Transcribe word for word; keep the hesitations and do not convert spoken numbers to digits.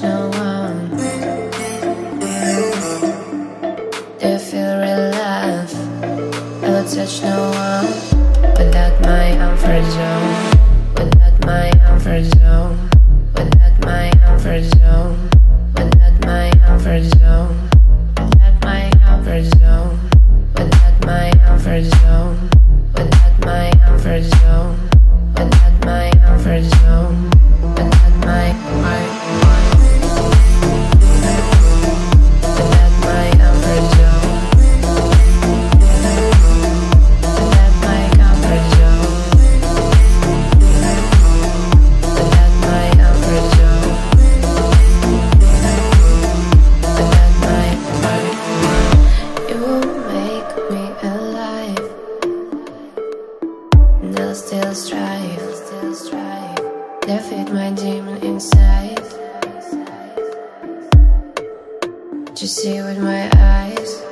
touch no one. They feel real love. I will touch no one. Without my comfort zone. Without my comfort zone. Without my comfort zone. Without my comfort zone. Without my comfort zone. Without my comfort zone. Without my comfort zone. Without my comfort zone. Without my my my. Still strive, still strive. They feed my demon inside. Just see with my eyes.